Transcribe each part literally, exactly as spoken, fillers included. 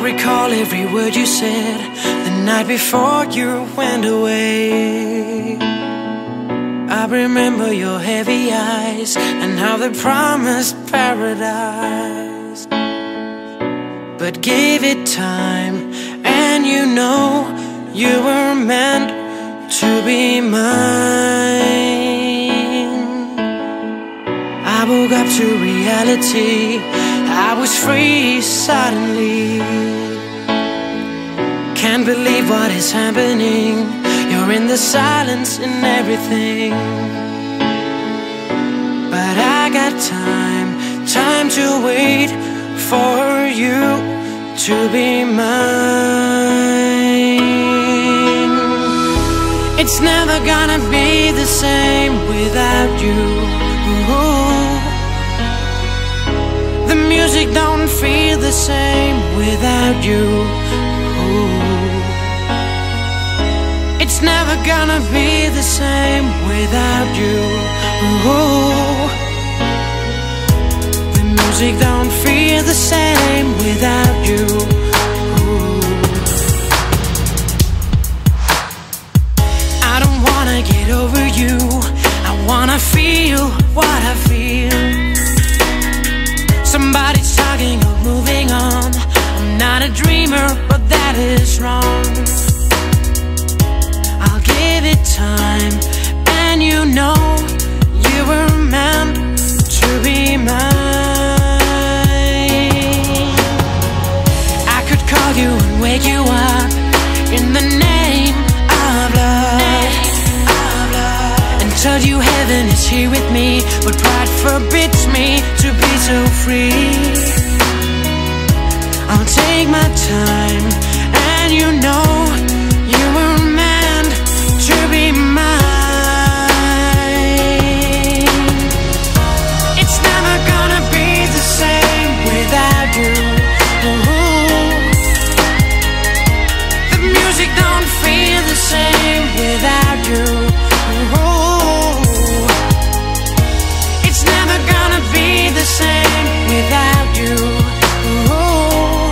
I recall every word you said the night before you went away. I remember your heavy eyes and how they promised paradise, but gave it time, and you know you were meant to be mine. I woke up to reality, I was free suddenly. Can't believe what is happening. You're in the silence and everything. But I got time, time to wait for you to be mine. It's never gonna be the same without you. Ooh. The music don't feel the same without you. Ooh. It's never gonna be the same without you. Ooh. The music don't feel the same without you. Ooh. I don't wanna get over you. I wanna feel what I feel. Somebody's talking of moving on. I'm not a dreamer, but that is wrong. I'll give it time, and you know you were meant to be mine. I could call you and wake you up in the name of love, of love. And tell you heaven is here with me, but pride forbids me to be so free. I'll take my time, and you know you were meant to be mine. It's never gonna be the same without you. Ooh. The music don't feel the same without you. Without you, ooh.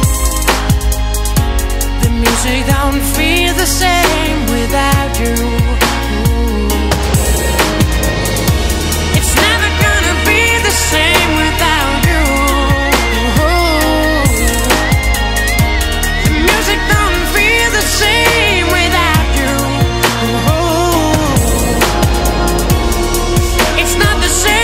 The music don't feel the same without you. Ooh. It's never gonna be the same without you. Ooh. The music don't feel the same without you. Ooh. It's not the same.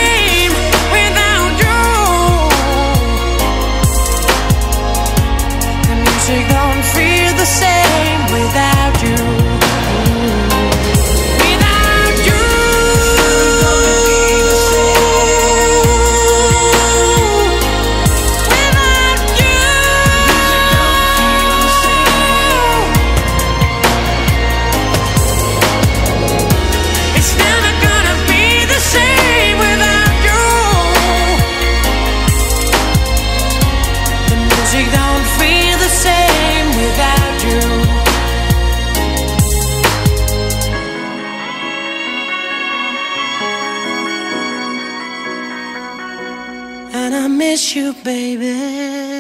I miss you, baby.